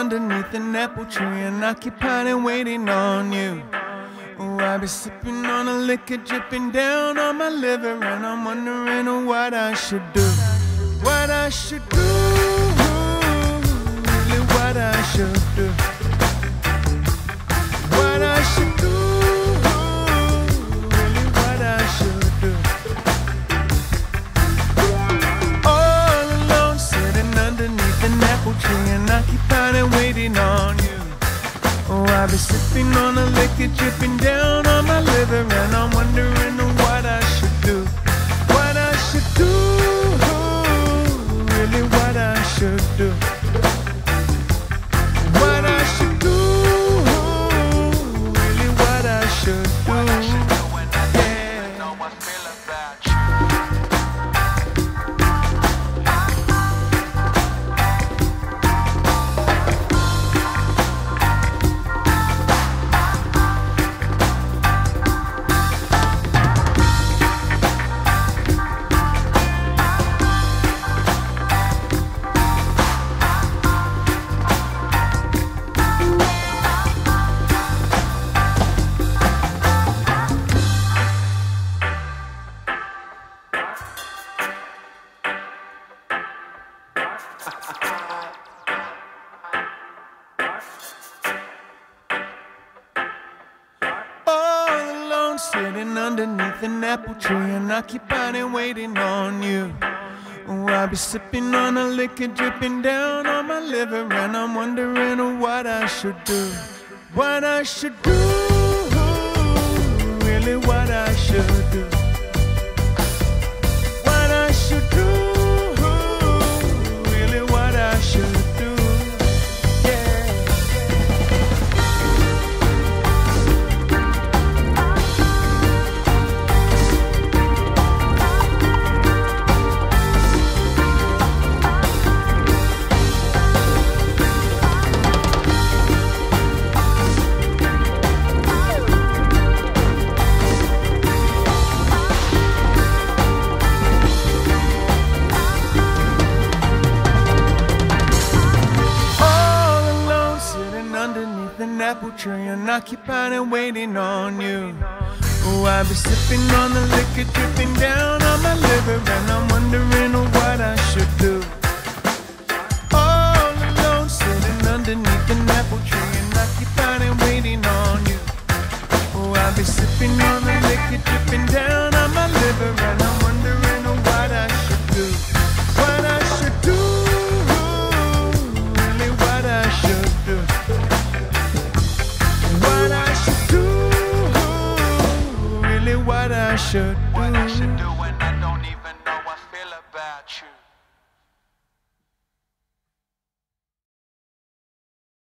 underneath an apple tree, and occupied and waiting on you. Oh, I be sipping on a liquor dripping down on my liver, and I'm wondering what I should do, what I should do, really what I should do, what I should do, really what I should do. All alone, sitting underneath an apple tree, and occupied and waiting on you. Oh, I be sipping on a liquor dripping down on my liver, and I'm wondering what I should do, what I should do, really what I should do, what I should do, really what I should do, what I should do when I yeah. No one feel about you. All alone, sitting underneath an apple tree, and occupied and waiting on you. Oh, I be sipping on a liquor dripping down on my liver, and I'm wondering what I should do, what I should do, really what I should do, what I should do. Apple tree, and occupied and waiting on you. Oh, I be sipping on the liquor dripping down on my liver, and I'm wondering what I should do. All alone, sitting underneath an apple tree, and occupied and waiting on you. Oh, I be sipping on the liquor dripping down on my liver, and I'm wondering what I should do, what I should do, really what I should do. What I should do when I don't even know I feel about you.